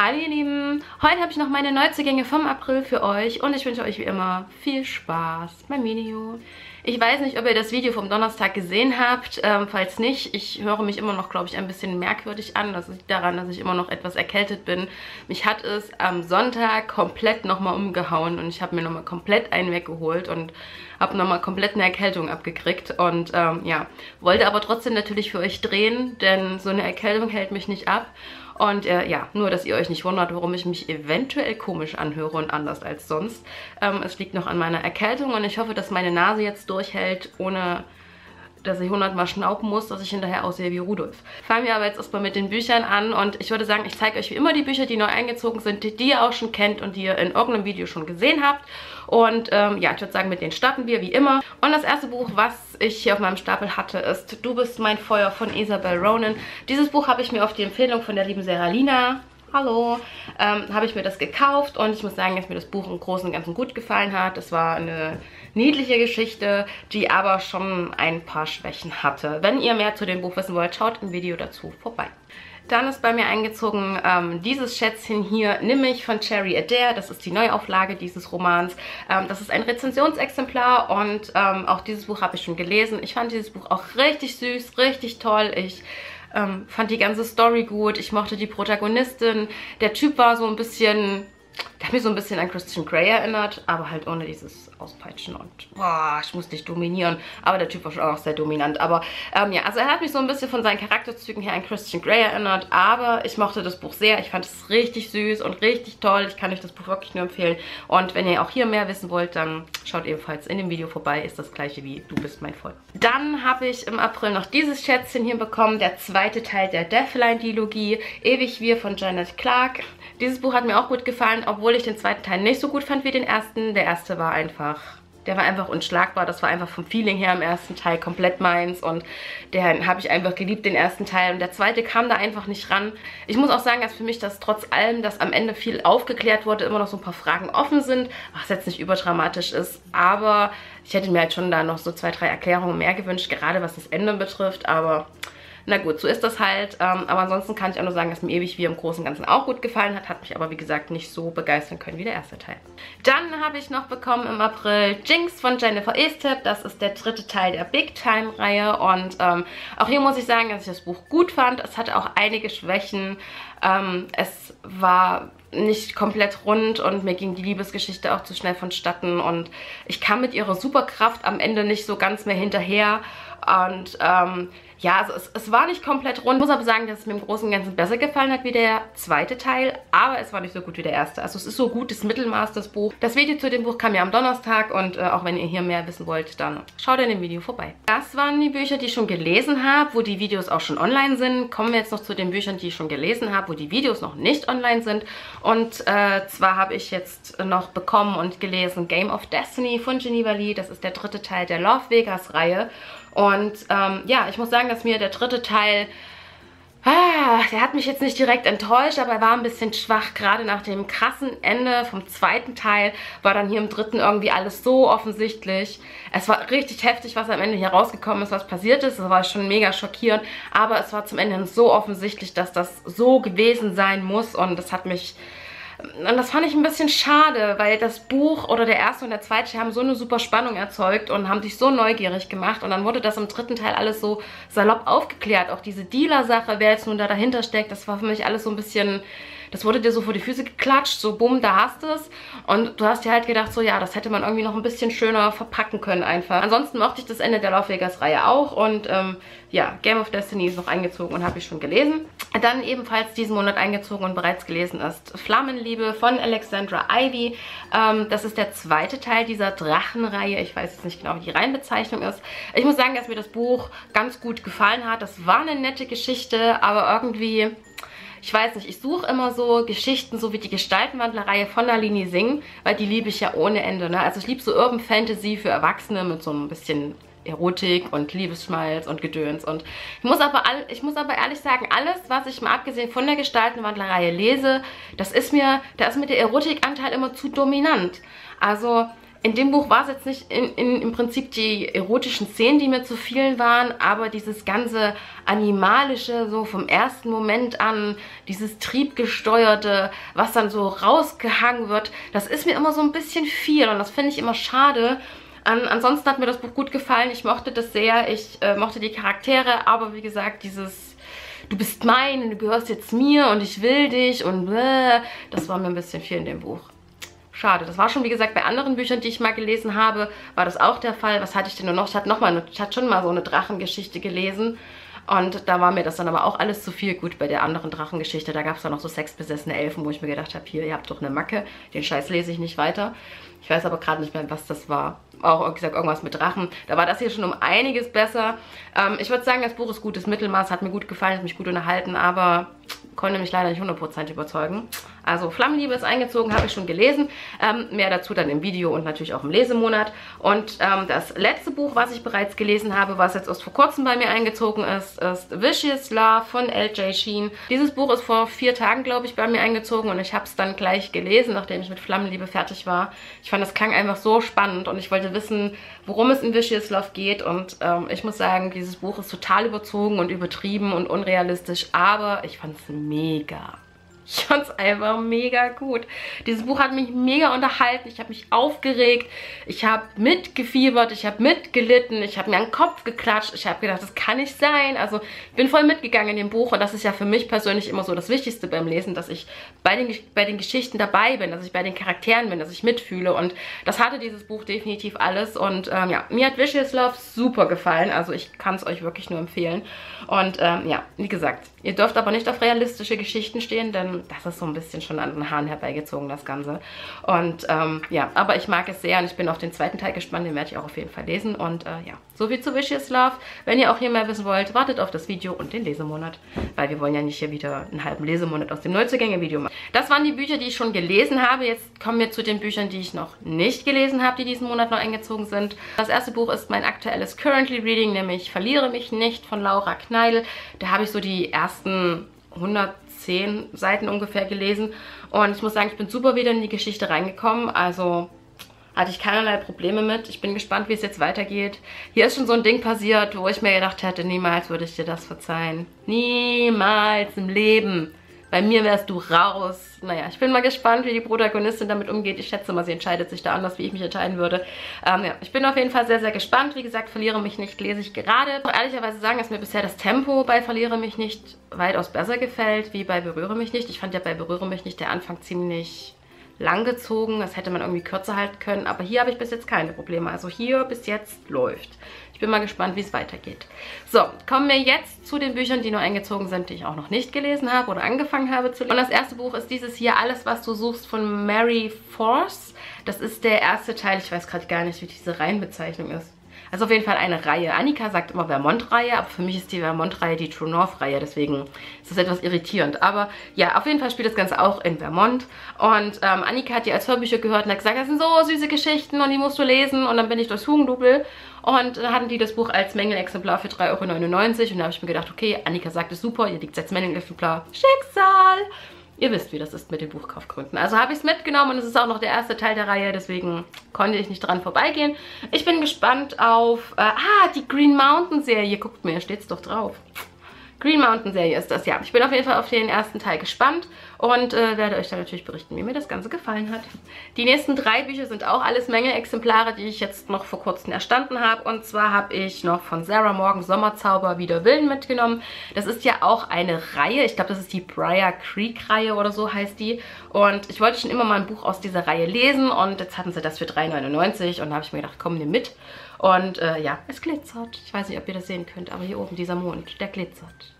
Hallo ihr Lieben, heute habe ich noch meine Neuzugänge vom April für euch und ich wünsche euch wie immer viel Spaß beim Video. Ich weiß nicht, ob ihr das Video vom Donnerstag gesehen habt, falls nicht, ich höre mich immer noch, glaube ich, ein bisschen merkwürdig an. Das liegt daran, dass ich immer noch etwas erkältet bin. Mich hat es am Sonntag komplett nochmal umgehauen und ich habe mir nochmal komplett einen weggeholt und habe nochmal komplett eine Erkältung abgekriegt und ja, wollte aber trotzdem natürlich für euch drehen, denn so eine Erkältung hält mich nicht ab. Und ja, nur, dass ihr euch nicht wundert, warum ich mich eventuell komisch anhöre und anders als sonst. Es liegt noch an meiner Erkältung und ich hoffe, dass meine Nase jetzt durchhält, ohne dass ich 100-mal schnauben muss, dass ich hinterher aussehe wie Rudolf. Fangen wir aber jetzt erstmal mit den Büchern an und ich würde sagen, ich zeige euch wie immer die Bücher, die neu eingezogen sind, die ihr auch schon kennt und die ihr in irgendeinem Video schon gesehen habt. Und ja, ich würde sagen, mit denen starten wir wie immer. Und das erste Buch, was ich hier auf meinem Stapel hatte, ist Du bist mein Feuer von Isabell Ronin. Dieses Buch habe ich mir auf die Empfehlung von der lieben Seralina, hallo, habe ich mir das gekauft und ich muss sagen, dass mir das Buch im Großen und Ganzen gut gefallen hat. Es war eine niedliche Geschichte, die aber schon ein paar Schwächen hatte. Wenn ihr mehr zu dem Buch wissen wollt, schaut im Video dazu vorbei. Dann ist bei mir eingezogen dieses Schätzchen hier, nämlich von Cherry Adair. Das ist die Neuauflage dieses Romans. Das ist ein Rezensionsexemplar und auch dieses Buch habe ich schon gelesen. Ich fand dieses Buch auch richtig süß, richtig toll. Ich fand die ganze Story gut. Ich mochte die Protagonistin. Der Typ war so ein bisschen... Der hat mich so ein bisschen an Christian Grey erinnert, aber halt ohne dieses Auspeitschen und boah, ich muss dich dominieren. Aber der Typ war schon auch sehr dominant. Aber ja, also er hat mich so ein bisschen von seinen Charakterzügen her an Christian Grey erinnert, aber ich mochte das Buch sehr. Ich fand es richtig süß und richtig toll. Ich kann euch das Buch wirklich nur empfehlen. Und wenn ihr auch hier mehr wissen wollt, dann schaut ebenfalls in dem Video vorbei. Ist das gleiche wie Du bist mein Volk. Dann habe ich im April noch dieses Schätzchen hier bekommen, der zweite Teil der Deathline-Dilogie, Ewig wir von Janet Clark. Dieses Buch hat mir auch gut gefallen, obwohl ich den zweiten Teil nicht so gut fand wie den ersten. Der erste war einfach, der war einfach unschlagbar. Das war einfach vom Feeling her im ersten Teil komplett meins und den habe ich einfach geliebt, den ersten Teil. Und der zweite kam da einfach nicht ran. Ich muss auch sagen, dass für mich das trotz allem, dass am Ende viel aufgeklärt wurde, immer noch so ein paar Fragen offen sind, was jetzt nicht überdramatisch ist, aber ich hätte mir halt schon da noch so 2, 3 Erklärungen mehr gewünscht, gerade was das Ende betrifft, aber... Na gut, so ist das halt. Aber ansonsten kann ich auch nur sagen, dass mir Ewig wie im Großen und Ganzen auch gut gefallen hat. Hat mich aber, wie gesagt, nicht so begeistern können wie der erste Teil. Dann habe ich noch bekommen im April Jinx von Jennifer Estep. Das ist der dritte Teil der Big-Time-Reihe. Und auch hier muss ich sagen, dass ich das Buch gut fand. Es hatte auch einige Schwächen. Es war... nicht komplett rund und mir ging die Liebesgeschichte auch zu schnell vonstatten und ich kam mit ihrer Superkraft am Ende nicht so ganz mehr hinterher und ja, also es war nicht komplett rund. Ich muss aber sagen, dass es mir im Großen und Ganzen besser gefallen hat wie der zweite Teil, aber es war nicht so gut wie der erste. Also es ist so gutes Mittelmaß, das Buch. Das Video zu dem Buch kam ja am Donnerstag und auch wenn ihr hier mehr wissen wollt, dann schaut in dem Video vorbei. Das waren die Bücher, die ich schon gelesen habe, wo die Videos auch schon online sind. Kommen wir jetzt noch zu den Büchern, die ich schon gelesen habe, wo die Videos noch nicht online sind. Und zwar habe ich jetzt noch bekommen und gelesen Game of Destiny von Geneva Lee. Das ist der dritte Teil der Love Vegas-Reihe. Und ja, ich muss sagen, dass mir der dritte Teil, der hat mich jetzt nicht direkt enttäuscht, aber er war ein bisschen schwach. Gerade nach dem krassen Ende vom zweiten Teil war dann hier im dritten irgendwie alles so offensichtlich. Es war richtig heftig, was am Ende hier rausgekommen ist, was passiert ist. Das war schon mega schockierend, aber es war zum Ende so offensichtlich, dass das so gewesen sein muss und das hat mich... Und das fand ich ein bisschen schade, weil das Buch oder der erste und der zweite haben so eine super Spannung erzeugt und haben dich so neugierig gemacht. Und dann wurde das im dritten Teil alles so salopp aufgeklärt. Auch diese Dealer-Sache, wer jetzt nun da dahinter steckt, das war für mich alles so ein bisschen... Das wurde dir so vor die Füße geklatscht, so bumm, da hast du es. Und du hast dir halt gedacht, so ja, das hätte man irgendwie noch ein bisschen schöner verpacken können einfach. Ansonsten mochte ich das Ende der Love Vegas-Reihe auch. Und ja, Game of Destiny ist noch eingezogen und habe ich schon gelesen. Dann ebenfalls diesen Monat eingezogen und bereits gelesen ist Flammenliebe von Alexandra Ivy. Das ist der zweite Teil dieser Drachenreihe. Ich weiß jetzt nicht genau, wie die Reihenbezeichnung ist. Ich muss sagen, dass mir das Buch ganz gut gefallen hat. Das war eine nette Geschichte, aber irgendwie... Ich weiß nicht, ich suche immer so Geschichten, so wie die Gestaltenwandlerreihe von Nalini Singh, weil die liebe ich ja ohne Ende, ne? Also ich liebe so Urban Fantasy für Erwachsene mit so ein bisschen Erotik und Liebesschmalz und Gedöns. Und ich muss aber ehrlich sagen, alles, was ich mal abgesehen von der Gestaltenwandlerreihe lese, da ist mir der Erotikanteil immer zu dominant. Also In dem Buch war es jetzt nicht im Prinzip die erotischen Szenen, die mir zu viel waren, aber dieses ganze Animalische, so vom ersten Moment an, dieses Triebgesteuerte, was dann so rausgehangen wird, das ist mir immer so ein bisschen viel und das finde ich immer schade. Ansonsten hat mir das Buch gut gefallen, ich mochte das sehr, ich mochte die Charaktere, aber wie gesagt, dieses du bist mein und du gehörst jetzt mir und ich will dich und das war mir ein bisschen viel in dem Buch. Schade. Das war schon, wie gesagt, bei anderen Büchern, die ich mal gelesen habe, war das auch der Fall. Was hatte ich denn nur noch? Ich hatte schon mal so eine Drachengeschichte gelesen. Und da war mir das dann aber auch alles zu viel. Gut, bei der anderen Drachengeschichte, da gab es dann noch so sexbesessene Elfen, wo ich mir gedacht habe, hier, ihr habt doch eine Macke. Den Scheiß lese ich nicht weiter. Ich weiß aber gerade nicht mehr, was das war. Auch, wie gesagt, irgendwas mit Drachen. Da war das hier schon um einiges besser. Ich würde sagen, das Buch ist gutes Mittelmaß. Hat mir gut gefallen, hat mich gut unterhalten, aber konnte mich leider nicht 100% überzeugen. Also Flammenliebe ist eingezogen, habe ich schon gelesen. Mehr dazu dann im Video und natürlich auch im Lesemonat. Und das letzte Buch, was ich bereits gelesen habe, was jetzt erst vor kurzem bei mir eingezogen ist, ist Vicious Love von L.J. Shen. Dieses Buch ist vor 4 Tagen, glaube ich, bei mir eingezogen und ich habe es dann gleich gelesen, nachdem ich mit Flammenliebe fertig war. Ich fand, das klang einfach so spannend und ich wollte wissen, worum es in Vicious Love geht und ich muss sagen, dieses Buch ist total überzogen und übertrieben und unrealistisch, aber ich fand es mega. Ich fand es einfach mega gut. Dieses Buch hat mich mega unterhalten. Ich habe mich aufgeregt. Ich habe mitgefiebert. Ich habe mitgelitten. Ich habe mir an den Kopf geklatscht. Ich habe gedacht, das kann nicht sein. Also ich bin voll mitgegangen in dem Buch. Und das ist ja für mich persönlich immer so das Wichtigste beim Lesen, dass ich bei den Geschichten dabei bin, dass ich bei den Charakteren bin, dass ich mitfühle. Und das hatte dieses Buch definitiv alles. Und ja, mir hat Vicious Love super gefallen. Also ich kann es euch wirklich nur empfehlen. Und ja, wie gesagt, ihr dürft aber nicht auf realistische Geschichten stehen, denn das ist so ein bisschen schon an den Haaren herbeigezogen, das Ganze. Und ja, aber ich mag es sehr und ich bin auf den zweiten Teil gespannt, den werde ich auch auf jeden Fall lesen. Und ja, soviel zu Vicious Love. Wenn ihr auch hier mehr wissen wollt, wartet auf das Video und den Lesemonat, weil wir wollen ja nicht hier wieder einen halben Lesemonat aus dem Neuzugänge-Video machen. Das waren die Bücher, die ich schon gelesen habe. Jetzt kommen wir zu den Büchern, die ich noch nicht gelesen habe, die diesen Monat noch eingezogen sind. Das erste Buch ist mein aktuelles Currently Reading, nämlich Verliere mich nicht von Laura Kneidl. Da habe ich so die ersten 110 Seiten ungefähr gelesen und ich muss sagen, ich bin super wieder in die Geschichte reingekommen, also hatte ich keinerlei Probleme mit. Ich bin gespannt, wie es jetzt weitergeht. Hier ist schon so ein Ding passiert, wo ich mir gedacht hätte, niemals würde ich dir das verzeihen. Niemals im Leben. Bei mir wärst du raus. Naja, ich bin mal gespannt, wie die Protagonistin damit umgeht. Ich schätze mal, sie entscheidet sich da anders, wie ich mich entscheiden würde. Ja, ich bin auf jeden Fall sehr, sehr gespannt. Wie gesagt, Verliere mich nicht lese ich gerade. Doch ehrlicherweise sagen, dass mir bisher das Tempo bei Verliere mich nicht weitaus besser gefällt, wie bei Berühre mich nicht. Ich fand ja bei Berühre mich nicht der Anfang ziemlich langgezogen. Das hätte man irgendwie kürzer halten können. Aber hier habe ich bis jetzt keine Probleme. Also hier bis jetzt läuft. Ich bin mal gespannt, wie es weitergeht. So, kommen wir jetzt zu den Büchern, die nur eingezogen sind, die ich auch noch nicht gelesen habe oder angefangen habe zu lesen. Und das erste Buch ist dieses hier, Alles, was du suchst, von Marie Force. Das ist der erste Teil. Ich weiß gerade gar nicht, wie diese Reihenbezeichnung ist. Also auf jeden Fall eine Reihe. Annika sagt immer Vermont-Reihe, aber für mich ist die Vermont-Reihe die True North-Reihe, deswegen ist das etwas irritierend. Aber ja, auf jeden Fall spielt das Ganze auch in Vermont. Und Annika hat die als Hörbücher gehört und hat gesagt, das sind so süße Geschichten und die musst du lesen. Und dann bin ich durchs Hugendubel und dann hatten die das Buch als Mängelexemplar für 3,99 € und da habe ich mir gedacht, okay, Annika sagt es super, ihr liegt jetzt Mängelexemplar. Schicksal! Ihr wisst, wie das ist mit den Buchkaufgründen. Also habe ich es mitgenommen und es ist auch noch der erste Teil der Reihe, deswegen konnte ich nicht dran vorbeigehen. Ich bin gespannt auf die Green Mountain Serie. Guckt mir, steht es doch drauf. Green Mountain Serie ist das, ja. Ich bin auf jeden Fall auf den ersten Teil gespannt und werde euch dann natürlich berichten, wie mir das Ganze gefallen hat. Die nächsten 3 Bücher sind auch alles Mängelexemplare, die ich jetzt noch vor kurzem erstanden habe. Und zwar habe ich noch von Sarah Morgan Sommerzauber wider Willen mitgenommen. Das ist ja auch eine Reihe. Ich glaube, das ist die Briar Creek Reihe oder so heißt die. Und ich wollte schon immer mal ein Buch aus dieser Reihe lesen und jetzt hatten sie das für 3,99 € und da habe ich mir gedacht, komm, nimm mit. Und ja, es glitzert. Ich weiß nicht, ob ihr das sehen könnt, aber hier oben dieser Mond, der glitzert.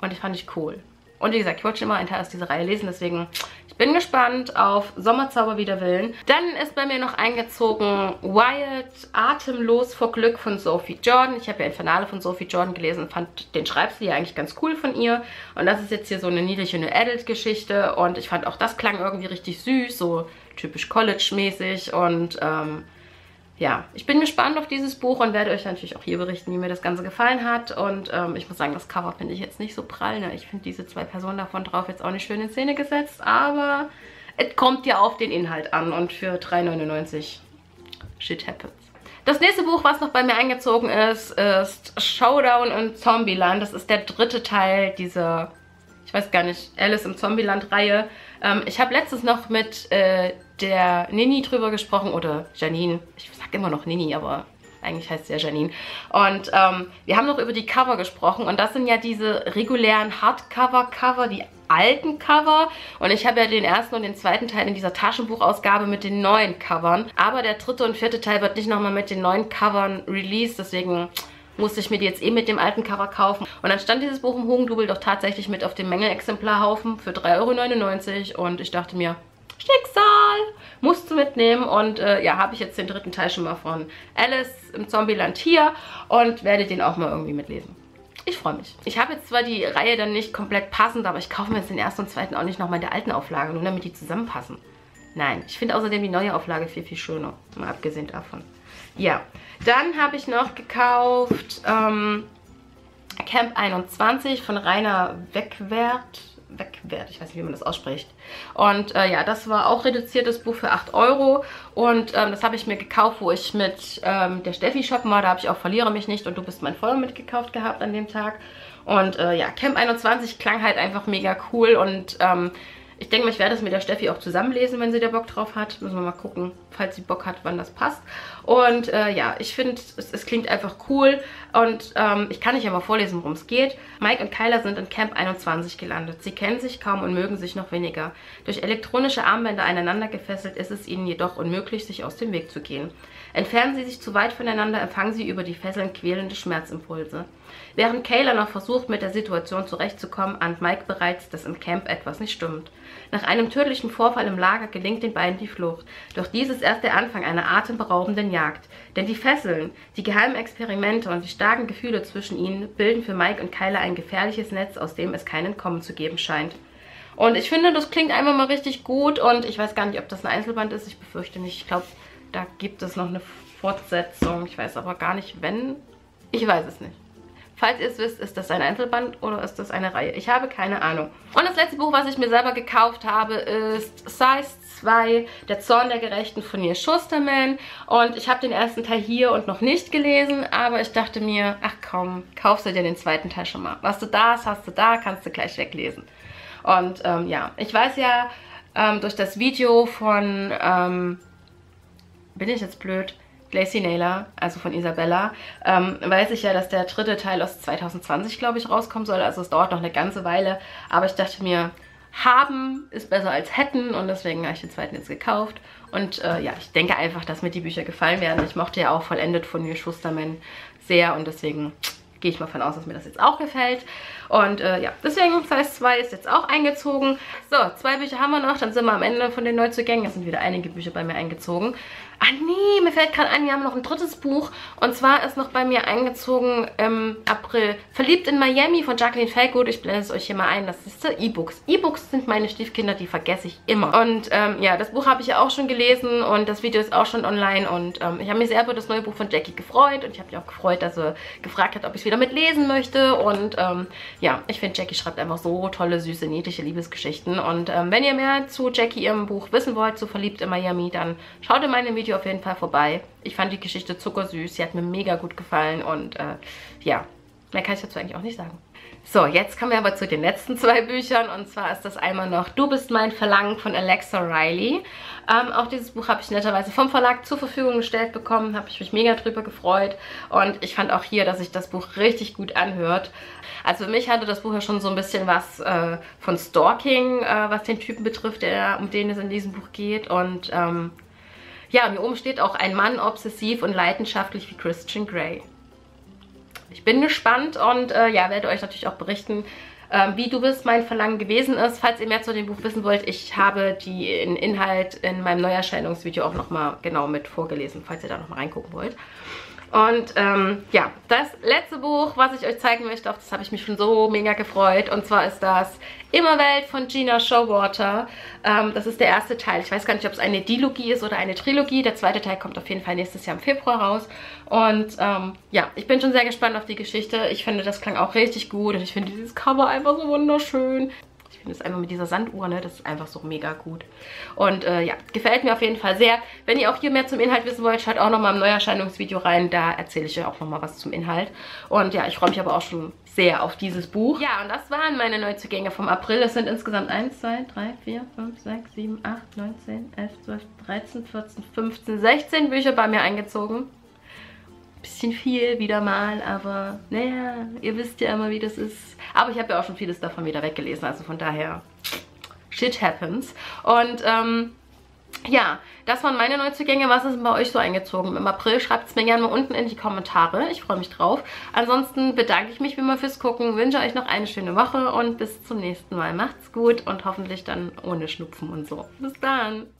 Und ich fand ich cool. Und wie gesagt, ich wollte schon immer einen Teil aus dieser Reihe lesen, deswegen ich bin gespannt auf Sommerzauber wider Willen. Dann ist bei mir noch eingezogen Wild, Atemlos vor Glück von Sophie Jordan. Ich habe ja Infernale von Sophie Jordan gelesen und fand den Schreibstil ja eigentlich ganz cool von ihr. Und das ist jetzt hier so eine niedliche New Adult-Geschichte und ich fand auch, das klang irgendwie richtig süß, so typisch College-mäßig und ja, ich bin gespannt auf dieses Buch und werde euch natürlich auch hier berichten, wie mir das Ganze gefallen hat. Und ich muss sagen, das Cover finde ich jetzt nicht so prall. Ne? Ich finde diese 2 Personen davon drauf jetzt auch nicht schön in Szene gesetzt. Aber es kommt ja auf den Inhalt an. Und für 3,99 € Shit happens. Das nächste Buch, was noch bei mir eingezogen ist, ist Showdown in Zombieland. Das ist der dritte Teil dieser, ich weiß gar nicht, Alice im Zombieland-Reihe. Ich habe letztens noch mit der Nini drüber gesprochen, oder Janine. Ich sag immer noch Nini, aber eigentlich heißt sie ja Janine. Und wir haben noch über die Cover gesprochen. Und das sind ja diese regulären Hardcover-Cover, die alten Cover. Und ich habe ja den ersten und den zweiten Teil in dieser Taschenbuchausgabe mit den neuen Covern. Aber der dritte und vierte Teil wird nicht nochmal mit den neuen Covern released. Deswegen musste ich mir die jetzt eh mit dem alten Cover kaufen. Und dann stand dieses Buch im Hugendubel doch tatsächlich mit auf dem Mängelexemplarhaufen für 3,99 € und ich dachte mir, Schicksal, musst du mitnehmen. Und ja, habe ich jetzt den dritten Teil schon mal von Alice im Zombieland hier und werde den auch mal irgendwie mitlesen. Ich freue mich. Ich habe jetzt zwar die Reihe dann nicht komplett passend, aber ich kaufe mir jetzt den ersten und zweiten auch nicht nochmal in der alten Auflage, nur damit die zusammenpassen. Nein, ich finde außerdem die neue Auflage viel, viel schöner, mal abgesehen davon. Ja, dann habe ich noch gekauft Camp 21 von Rainer Wekwerth. Ich weiß nicht, wie man das ausspricht. Und ja, das war auch reduziertes Buch für 8 € und das habe ich mir gekauft, wo ich mit der Steffi shoppen war. Da habe ich auch Verliere mich nicht und du bist mein Feuer mitgekauft gehabt an dem Tag. Und ja, Camp 21 klang halt einfach mega cool und ich denke mal, ich werde es mit der Steffi auch zusammenlesen, wenn sie da Bock drauf hat. Müssen wir mal gucken, falls sie Bock hat, wann das passt. Und ja, ich finde, es klingt einfach cool. Und ich kann euch ja mal vorlesen, worum es geht. Mike und Kyla sind in Camp 21 gelandet. Sie kennen sich kaum und mögen sich noch weniger. Durch elektronische Armbänder aneinander gefesselt ist es ihnen jedoch unmöglich, sich aus dem Weg zu gehen. Entfernen sie sich zu weit voneinander, empfangen sie über die Fesseln quälende Schmerzimpulse. Während Kayla noch versucht, mit der Situation zurechtzukommen, ahnt Mike bereits, dass im Camp etwas nicht stimmt. Nach einem tödlichen Vorfall im Lager gelingt den beiden die Flucht. Doch dies ist erst der Anfang einer atemberaubenden Jagd. Denn die Fesseln, die geheimen Experimente und die starken Gefühle zwischen ihnen bilden für Mike und Kayla ein gefährliches Netz, aus dem es kein Entkommen zu geben scheint. Und ich finde, das klingt einfach mal richtig gut und ich weiß gar nicht, ob das ein Einzelband ist. Ich befürchte nicht. Ich glaube, da gibt es noch eine Fortsetzung. Ich weiß aber gar nicht, wenn. Ich weiß es nicht. Falls ihr es wisst, ist das ein Einzelband oder ist das eine Reihe? Ich habe keine Ahnung. Und das letzte Buch, was ich mir selber gekauft habe, ist Size 2, Der Zorn der Gerechten von Neal Schusterman. Und ich habe den ersten Teil hier und noch nicht gelesen, aber ich dachte mir, ach komm, kaufst du dir den zweiten Teil schon mal. Was du da hast, hast du da, kannst du gleich weglesen. Und ja, ich weiß ja durch das Video von, bin ich jetzt blöd, Glacy Naylor, also von Isabella, weiß ich ja, dass der dritte Teil aus 2020, glaube ich, rauskommen soll. Also es dauert noch eine ganze Weile. Aber ich dachte mir, haben ist besser als hätten. Und deswegen habe ich den zweiten jetzt gekauft. Und ja, ich denke einfach, dass mir die Bücher gefallen werden. Ich mochte ja auch Vollendet von Neal Schusterman sehr. Und deswegen gehe ich mal von aus, dass mir das jetzt auch gefällt. Und ja, deswegen Size 2 ist jetzt auch eingezogen. So, 2 Bücher haben wir noch. Dann sind wir am Ende von den Neuzugängen. Es sind wieder einige Bücher bei mir eingezogen. Ah nee, mir fällt gerade ein, wir haben noch ein drittes Buch. Und zwar ist noch bei mir eingezogen im April Verliebt in Miami von Jacqueline Vellguth. Ich blende es euch hier mal ein. Das ist E-Books. E-Books sind meine Stiefkinder, die vergesse ich immer. Und ja, das Buch habe ich ja auch schon gelesen und das Video ist auch schon online. Und ich habe mich sehr über das neue Buch von Jackie gefreut. Und ich habe mich auch gefreut, dass sie gefragt hat, ob ich es wieder mitlesen möchte. Und ja, ich finde, Jackie schreibt einfach so tolle, süße, niedliche Liebesgeschichten. Und wenn ihr mehr zu Jackie ihrem Buch wissen wollt, zu Verliebt in Miami, dann schaut in meinem Video auf jeden Fall vorbei. Ich fand die Geschichte zuckersüß. Sie hat mir mega gut gefallen und ja, mehr kann ich dazu eigentlich auch nicht sagen. So, jetzt kommen wir aber zu den letzten 2 Büchern und zwar ist das einmal noch Du bist mein Verlangen von Alexa Riley. Auch dieses Buch habe ich netterweise vom Verlag zur Verfügung gestellt bekommen, habe ich mich mega drüber gefreut und ich fand auch hier, dass sich das Buch richtig gut anhört. Also für mich hatte das Buch ja schon so ein bisschen was von Stalking, was den Typen betrifft, um den es in diesem Buch geht und ja, und hier oben steht auch ein Mann obsessiv und leidenschaftlich wie Christian Grey. Ich bin gespannt und ja, werde euch natürlich auch berichten, wie Du bist mein Verlangen gewesen ist. Falls ihr mehr zu dem Buch wissen wollt, ich habe den Inhalt in meinem Neuerscheinungsvideo auch nochmal genau mit vorgelesen, falls ihr da nochmal reingucken wollt. Und ja, das letzte Buch, was ich euch zeigen möchte, auf das habe ich mich schon so mega gefreut. Und zwar ist das Immerwelt von Gena Showalter. Das ist der erste Teil. Ich weiß gar nicht, ob es eine Dilogie ist oder eine Trilogie. Der zweite Teil kommt auf jeden Fall nächstes Jahr im Februar raus. Und ja, ich bin schon sehr gespannt auf die Geschichte. Ich finde, das klang auch richtig gut und ich finde dieses Cover einfach so wunderschön. Ich finde es einfach mit dieser Sanduhr, ne, das ist einfach so mega gut. Und ja, gefällt mir auf jeden Fall sehr. Wenn ihr auch hier mehr zum Inhalt wissen wollt, schaut auch nochmal im Neuerscheinungsvideo rein. Da erzähle ich euch auch nochmal was zum Inhalt. Und ja, ich freue mich aber auch schon sehr auf dieses Buch. Ja, und das waren meine Neuzugänge vom April. Es sind insgesamt 1, 2, 3, 4, 5, 6, 7, 8, 9, 10, 11, 12, 13, 14, 15, 16 Bücher bei mir eingezogen. Bisschen viel wieder mal, aber naja, ihr wisst ja immer, wie das ist. Aber ich habe ja auch schon vieles davon wieder weggelesen, also von daher, shit happens. Und ja, das waren meine Neuzugänge. Was ist denn bei euch so eingezogen im April? Schreibt es mir gerne mal unten in die Kommentare. Ich freue mich drauf. Ansonsten bedanke ich mich wie immer fürs Gucken, wünsche euch noch eine schöne Woche und bis zum nächsten Mal. Macht's gut und hoffentlich dann ohne Schnupfen und so. Bis dann!